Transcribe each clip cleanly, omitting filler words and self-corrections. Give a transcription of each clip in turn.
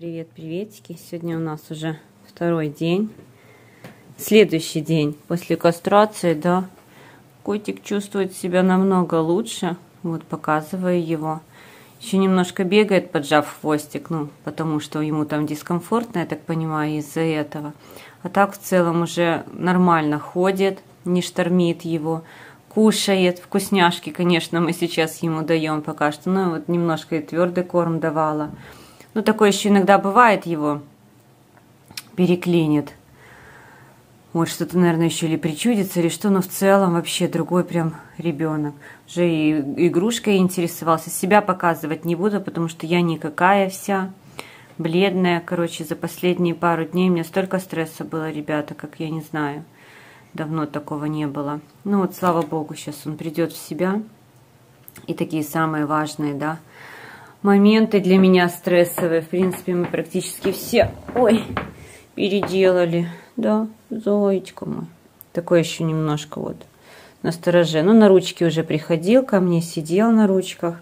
Привет, приветики! Сегодня у нас уже второй день, следующий день после кастрации, да. Котик чувствует себя намного лучше, вот показываю его. Еще немножко бегает, поджав хвостик, ну, потому что ему там дискомфортно, я так понимаю, из-за этого. А так в целом уже нормально ходит, не штормит его, кушает. Вкусняшки, конечно, мы сейчас ему даем пока что, ну, вот немножко и твердый корм давала. Ну, такое еще иногда бывает, его переклинит. Вот что-то, наверное, еще или причудится, или что, но в целом вообще другой прям ребенок. Уже и игрушкой интересовался. Себя показывать не буду, потому что я никакая вся, бледная. Короче, за последние пару дней у меня столько стресса было, ребята, как я не знаю. Давно такого не было. Ну вот, слава богу, сейчас он придет в себя. И такие самые важные, да, моменты для меня стрессовые, в принципе, мы практически все, ой, переделали, да, Зоечка мой, такой еще немножко вот на стороже, ну, на ручки уже приходил, ко мне сидел на ручках,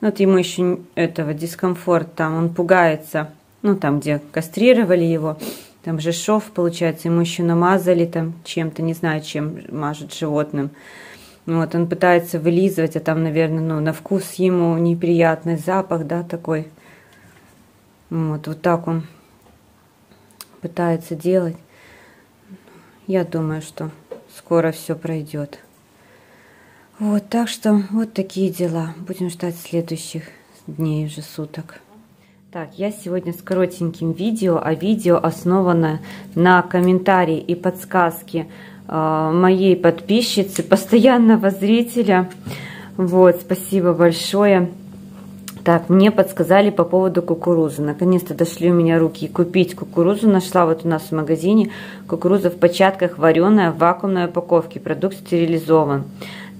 вот ему еще этого дискомфорт, там, он пугается, ну, там, где кастрировали его, там же шов, получается, ему еще намазали там чем-то, не знаю, чем мажут животным. Вот, он пытается вылизывать, а там, наверное, ну, на вкус ему неприятный запах, да, такой. Вот, вот так он пытается делать. Я думаю, что скоро все пройдет. Вот, так что вот такие дела. Будем ждать следующих дней уже суток. Так, я сегодня с коротеньким видео, а видео основано на комментарии и подсказке моей подписчицы, постоянного зрителя. Вот, спасибо большое. Так, мне подсказали по поводу кукурузы. Наконец-то дошли у меня руки купить кукурузу. Нашла вот у нас в магазине кукуруза в початках, вареная, в вакуумной упаковке. Продукт стерилизован.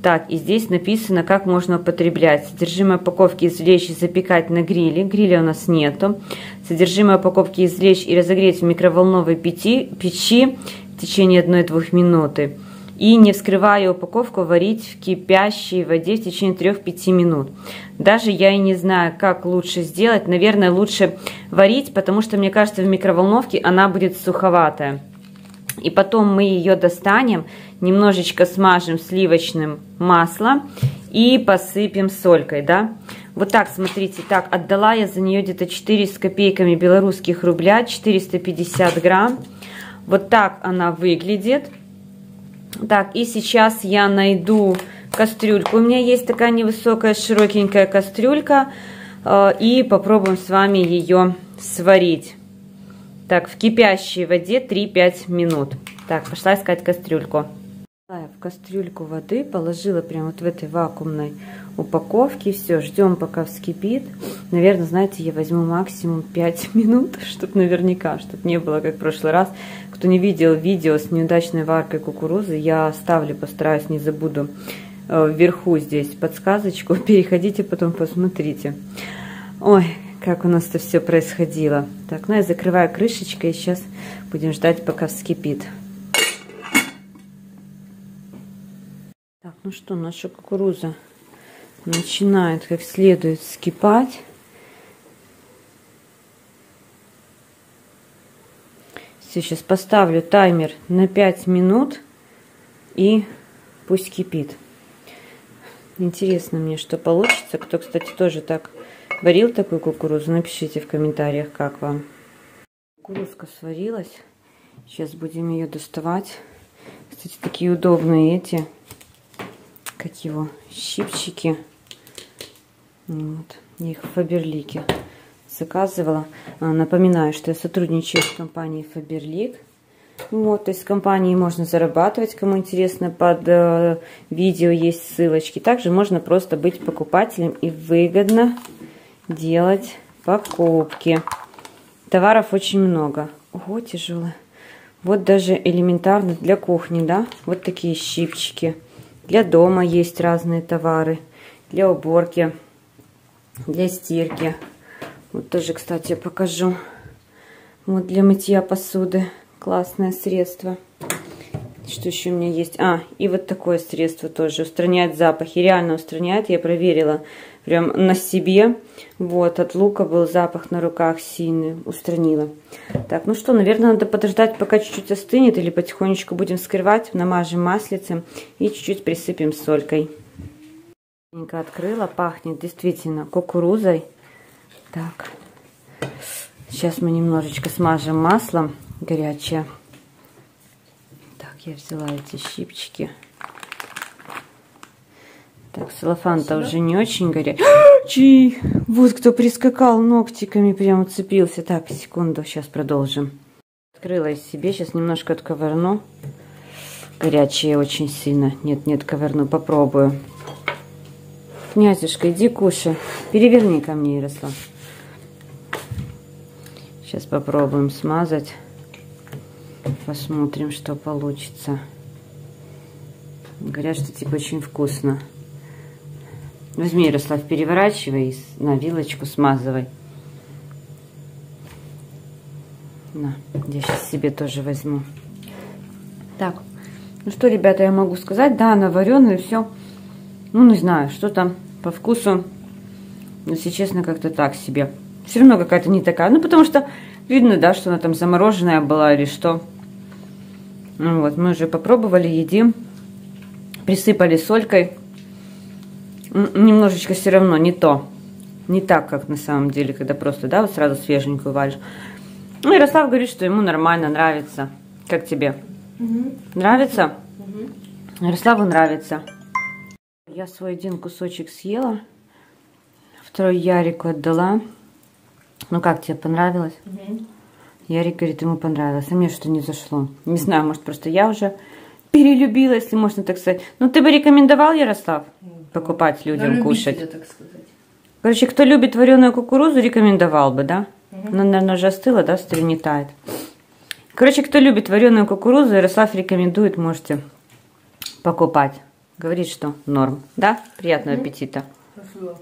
Так, и здесь написано, как можно употреблять. Содержимое упаковки извлечь и запекать на гриле. Гриля у нас нету. Содержимое упаковки извлечь и разогреть в микроволновой печи в течение 1-2 минуты. И, не вскрывая упаковку, варить в кипящей воде в течение 3-5 минут. Даже я и не знаю, как лучше сделать. Наверное, лучше варить, потому что, мне кажется, в микроволновке она будет суховатая. И потом мы ее достанем, немножечко смажем сливочным маслом и посыпем солькой, да. Вот так, смотрите, так, отдала я за нее где-то 4 с копейками белорусских рубля, 450 грамм. Вот так она выглядит. Так, и сейчас я найду кастрюльку. У меня есть такая невысокая, широкенькая кастрюлька. И попробуем с вами ее сварить. Так, в кипящей воде 3-5 минут. Так, пошла искать кастрюльку. Я в кастрюльку воды положила прямо вот в этой вакуумной упаковке. Все, ждем, пока вскипит. Наверное, знаете, я возьму максимум 5 минут, чтобы наверняка, чтобы не было, как в прошлый раз. Кто не видел видео с неудачной варкой кукурузы, я оставлю, постараюсь, не забуду, вверху здесь подсказочку. Переходите, потом посмотрите. Ой, как у нас это все происходило. Так, ну я закрываю крышечкой, и сейчас будем ждать, пока вскипит. Ну что, наша кукуруза начинает как следует вскипать. Все, сейчас поставлю таймер на 5 минут и пусть кипит. Интересно мне, что получится. Кто, кстати, тоже так варил такую кукурузу, напишите в комментариях, как вам. Кукурузка сварилась. Сейчас будем ее доставать. Кстати, такие удобные эти, как его, щипчики. Вот. Я их в Фаберлике заказывала. Напоминаю, что я сотрудничаю с компанией Faberlic. Вот, то есть с компанией можно зарабатывать. Кому интересно, под видео есть ссылочки. Также можно просто быть покупателем и выгодно делать покупки. Товаров очень много. Ого, тяжело. Вот даже элементарно для кухни, да? Вот такие щипчики. Для дома есть разные товары, для уборки, для стирки. Вот тоже, кстати, я покажу. Вот для мытья посуды классное средство. Что еще у меня есть? А, и вот такое средство тоже. Устраняет запахи. Реально устраняет. Я проверила прям на себе. Вот, от лука был запах на руках сильный. Устранила. Так, ну что, наверное, надо подождать, пока чуть-чуть остынет. Или потихонечку будем вскрывать. Намажем маслицем и чуть-чуть присыпем солькой. Открыла. Пахнет действительно кукурузой. Так. Сейчас мы немножечко смажем маслом. Горячее. Я взяла эти щипчики. Так, целлофан-то уже не очень горячий. Вот кто прискакал ногтиками, прям уцепился. Так, секунду, сейчас продолжим. Открыла из себе, сейчас немножко отковырну. Горячее очень сильно. Нет, не отковырну, попробую. Князюшка, иди кушай. Переверни ко мне, Ярослав. Сейчас попробуем смазать. Посмотрим, что получится. Говорят, что типа очень вкусно. Возьми, Ярослав, переворачивай и на вилочку смазывай. На, я сейчас себе тоже возьму. Так, ну что, ребята, я могу сказать, да, она вареная, все. Ну, не знаю, что там по вкусу. Но, если честно, как-то так себе. Все равно какая-то не такая. Ну, потому что видно, да, что она там замороженная была или что. Ну вот, мы уже попробовали, едим, присыпали солькой. Немножечко все равно не то. Не так, как на самом деле, когда просто, да, вот сразу свеженькую варишь. Ну, Ярослав говорит, что ему нормально, нравится. Как тебе? Угу. Нравится? Угу. Ярославу нравится. Я свой один кусочек съела, второй Ярику отдала. Ну как, тебе понравилось? Угу. Ярик говорит, ему понравилось, а мне что не зашло. Не знаю, может, просто я уже перелюбила, если можно так сказать. Ну, ты бы рекомендовал, Ярослав, покупать людям, да, кушать? Любителя, так сказать. Короче, кто любит вареную кукурузу, рекомендовал бы, да? Угу. Она, наверное, уже остыла, да, что ли, не тает. Короче, кто любит вареную кукурузу, Ярослав рекомендует, можете покупать. Говорит, что норм. Да? Приятного аппетита. Спасибо.